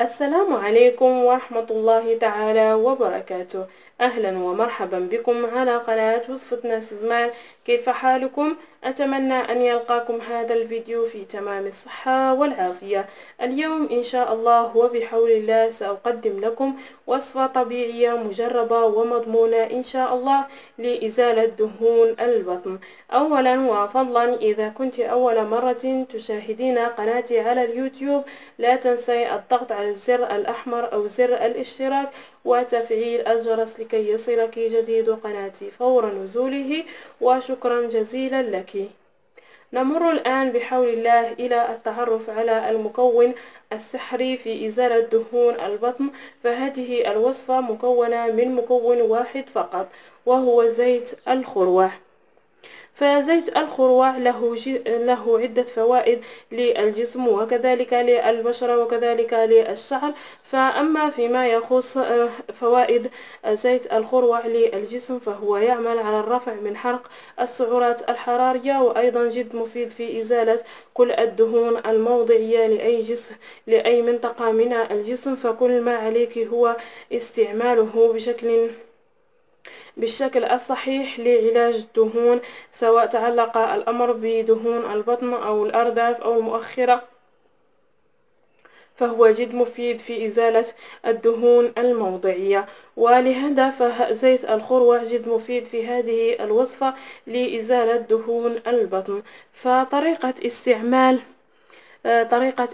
السلام عليكم ورحمة الله تعالى وبركاته. أهلا ومرحبا بكم على قناة وصفة ناس زمان. كيف حالكم؟ أتمنى أن يلقاكم هذا الفيديو في تمام الصحة والعافية. اليوم إن شاء الله وبحول الله سأقدم لكم وصفة طبيعية مجربة ومضمونة إن شاء الله لإزالة دهون البطن. أولا وفضلا إذا كنت أول مرة تشاهدين قناتي على اليوتيوب لا تنسي الضغط على الزر الأحمر أو زر الاشتراك وتفعيل الجرس لكي يصلك جديد قناتي فور نزوله، وشكرا جزيلا لك. نمر الآن بحول الله إلى التعرف على المكون السحري في إزالة دهون البطن. فهذه الوصفة مكونة من مكون واحد فقط وهو زيت الخروع. فزيت الخروع له عدة فوائد للجسم وكذلك للبشرة وكذلك للشعر. فأما فيما يخص فوائد زيت الخروع للجسم فهو يعمل على الرفع من حرق السعرات الحرارية، وأيضا جد مفيد في إزالة كل الدهون الموضعية لأي منطقة من الجسم. فكل ما عليك هو استعماله بالشكل الصحيح لعلاج الدهون، سواء تعلق الأمر بدهون البطن أو الأرداف أو المؤخرة، فهو جد مفيد في إزالة الدهون الموضعية. ولهذا فزيت الخروع جد مفيد في هذه الوصفة لإزالة دهون البطن. فطريقة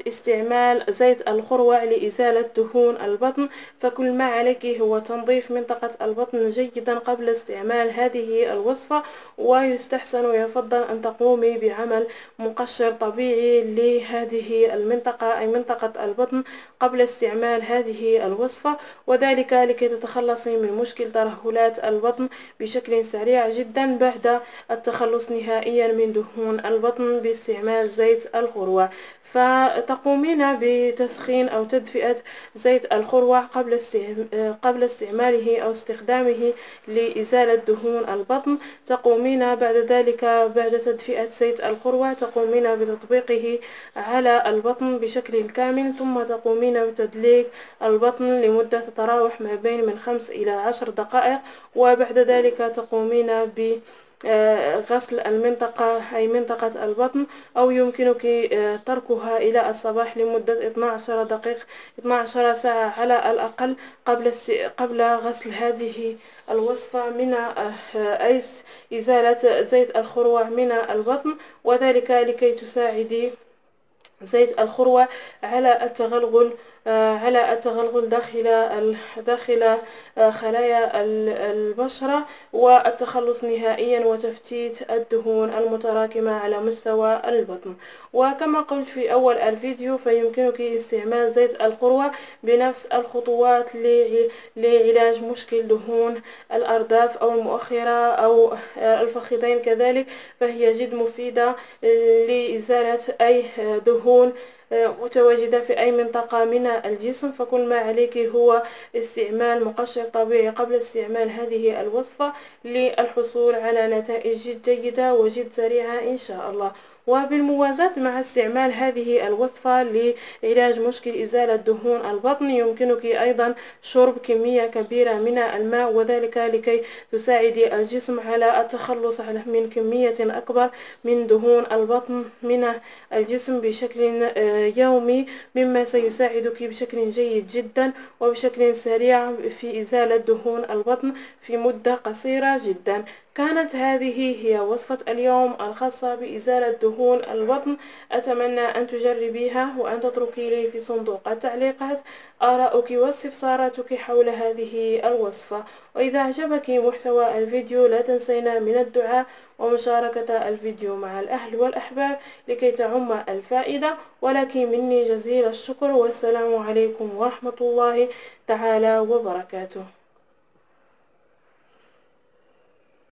استعمال زيت الخروع لإزالة دهون البطن، فكل ما عليك هو تنظيف منطقة البطن جيدا قبل استعمال هذه الوصفة. ويستحسن ويفضل أن تقومي بعمل مقشر طبيعي لهذه المنطقة أي منطقة البطن قبل استعمال هذه الوصفة، وذلك لكي تتخلصي من مشكل ترهلات البطن بشكل سريع جدا بعد التخلص نهائيا من دهون البطن باستعمال زيت الخروع. فتقومين بتسخين أو تدفئة زيت الخروع قبل استعماله أو استخدامه لإزالة دهون البطن. تقومين بعد ذلك بعد تدفئة زيت الخروع تقومين بتطبيقه على البطن بشكل كامل، ثم تقومين بتدليك البطن لمدة تتراوح ما بين من 5 إلى 10 دقائق، وبعد ذلك تقومين ب غسل المنطقة أي منطقة البطن، أو يمكنك تركها إلى الصباح لمدة 12 ساعة على الأقل قبل غسل هذه الوصفة من أي إزالة زيت الخروع من البطن، وذلك لكي تساعدي زيت الخروع على التغلغل داخل خلايا البشرة والتخلص نهائيا وتفتيت الدهون المتراكمة على مستوى البطن. وكما قلت في أول الفيديو فيمكنك استعمال زيت الخروع بنفس الخطوات لعلاج مشكل دهون الأرداف أو المؤخرة أو الفخذين كذلك، فهي جد مفيدة لإزالة أي دهون متواجدة في أي منطقة من الجسم. فكل ما عليك هو استعمال مقشر طبيعي قبل استعمال هذه الوصفة للحصول على نتائج جيدة وجد سريعة إن شاء الله. وبالموازاة مع استعمال هذه الوصفة لعلاج مشكل إزالة دهون البطن يمكنك أيضا شرب كمية كبيرة من الماء، وذلك لكي تساعدي الجسم على التخلص من كمية أكبر من دهون البطن من الجسم بشكل يومي، مما سيساعدك بشكل جيد جدا وبشكل سريع في إزالة دهون البطن في مدة قصيرة جدا. كانت هذه هي وصفة اليوم الخاصة بإزالة دهون البطن. أتمنى أن تجربيها وأن تتركي لي في صندوق التعليقات آراءك واستفساراتك حول هذه الوصفة. وإذا أعجبك محتوى الفيديو لا تنسينا من الدعاء ومشاركة الفيديو مع الأهل والأحباب لكي تعم الفائدة. ولكن مني جزيل الشكر، والسلام عليكم ورحمة الله تعالى وبركاته.